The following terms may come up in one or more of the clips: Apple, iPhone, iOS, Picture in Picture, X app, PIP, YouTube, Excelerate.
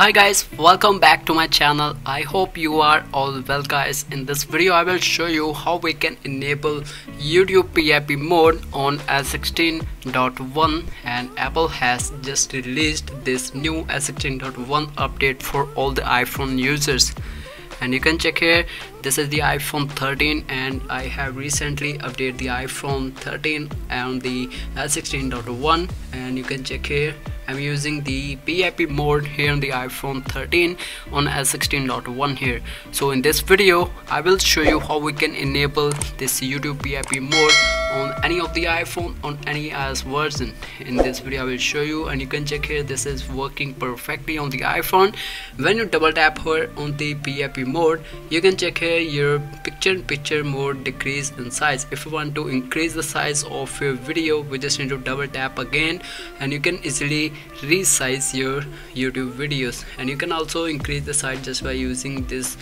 Hi guys, welcome back to my channel. I hope you are all well guys. In this video I will show you how we can enable YouTube PIP mode on iOS 16.1, and Apple has just released this new iOS 16.1 update for all the iPhone users. And you can check here, this is the iPhone 13 and I have recently updated the iPhone 13 and the iOS 16.1, and you can check here I'm using the PIP mode here on the iPhone 13 on iOS 16.1 here. So in this video I will show you how we can enable this YouTube PIP mode on any of the iPhone, on any iOS version. In this video I will show you, and you can check here this is working perfectly on the iPhone. When you double tap here on the PIP mode, you can check here your picture-in-picture mode decrease in size. If you want to increase the size of your video, we just need to double tap again and you can easily resize your YouTube videos. And you can also increase the size just by using this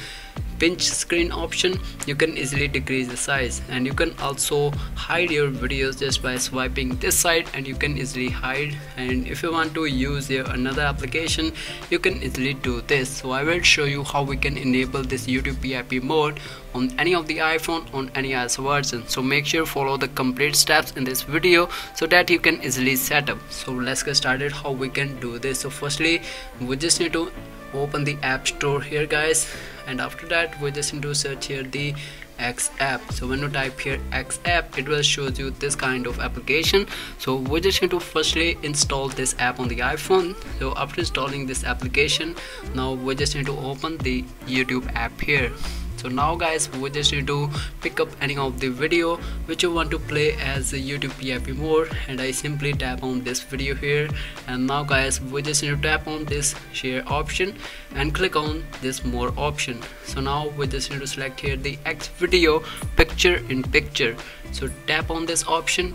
pinch screen option. You can easily decrease the size, and you can also hide your videos just by swiping this side, and you can easily hide. And if you want to use your another application, you can easily do this. So I will show you how we can enable this YouTube PIP mode on any of the iPhone, on any iOS version. So make sure follow the complete steps in this video so that you can easily set up. So let's get started how we can do this. So firstly we just need to open the app store here guys, and after that we just need to search here the X app. So when you type here X app, it will show you this kind of application. So we just need to firstly install this app on the iPhone. So after installing this application, now we just need to open the YouTube app here. So now guys we just need to pick up any of the video which you want to play as a YouTube PIP mode, and I simply tap on this video here. And now guys we just need to tap on this share option and click on this more option. So now we just need to select here the X video picture in picture. So tap on this option,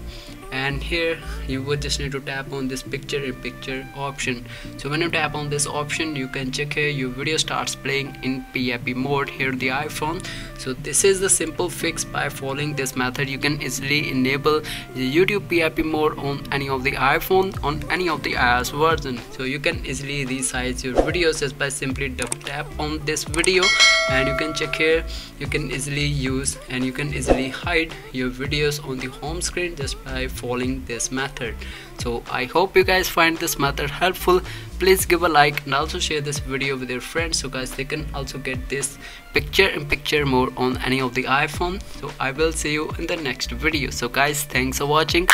and here you would just need to tap on this picture in picture option. So when you tap on this option, you can check here your video starts playing in PIP mode here the iPhone. So this is the simple fix. By following this method you can easily enable the YouTube PIP mode on any of the iPhone, on any of the iOS version. So you can easily resize your videos just by simply double tap on this video, and you can check here you can easily use and you can easily hide your videos on the home screen just by following this method. So I hope you guys find this method helpful. Please give a like and also share this video with your friends so guys they can also get this picture in picture mode on any of the iPhone. So I will see you in the next video. So guys, thanks for watching.